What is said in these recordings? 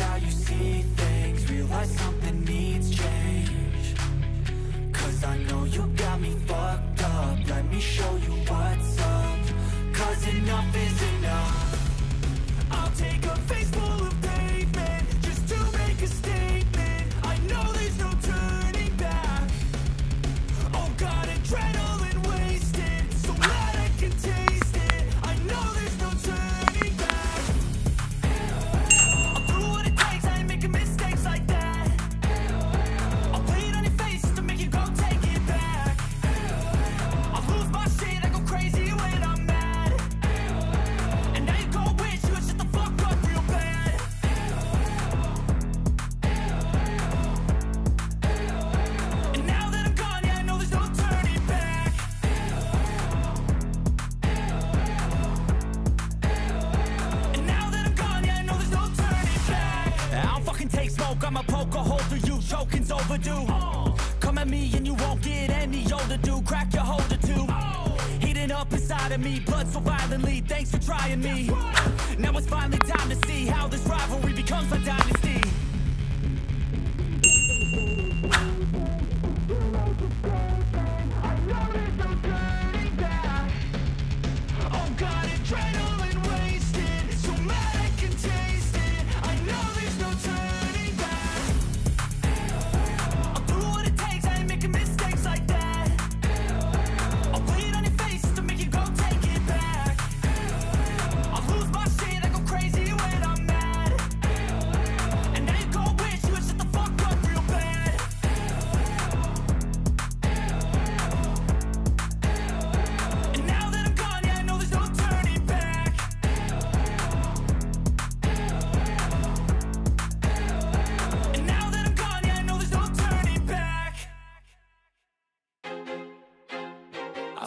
how you see things, realize something needs change. Cause I know you got me fucked up, let me show you what's up. Cause enough is enough. I'll take a face full of pavement just to make a statement. I know there's no turning back. Oh God, adrenaline wasted, so glad I can taste it. I know there's no turning back. I'll do what it takes, I ain't making mistakes like that. I'll play it on your face to make you go take it back. I'll lose my shit, I go crazy when I'm mad. And now you go wish you would shut the fuck up real bad. And now that I'm gone, yeah, I know there's no turning back. And now that I'm gone, yeah, I know there's no turning back. I don't fucking take smoke, I'ma poke a hole through you, choking's overdue. Come at me and you won't get any older, dude. Crack your hold or two. Heating up inside of me, blood so violently. Thanks for trying me. Now it's finally time to see how this rivalry becomes my dynasty. Oh God, adrenaline wasted, so mad I can taste it. I know there's no turning back. I'll do what it takes, I ain't making mistakes like that. I'll play it on your face to make you go take it back. I'll lose my shit, I go crazy when I'm mad. And now you go wish you would shut the fuck up real bad. And now that I'm gone, yeah, I know there's no turning back. And now that I'm gone, yeah, I know there's no turning back. I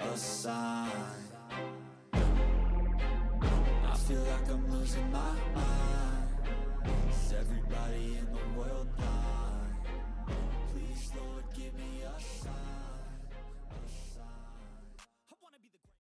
a sign. I feel like I'm losing my mind. Is everybody in the world blind? Please, Lord, give me a sign.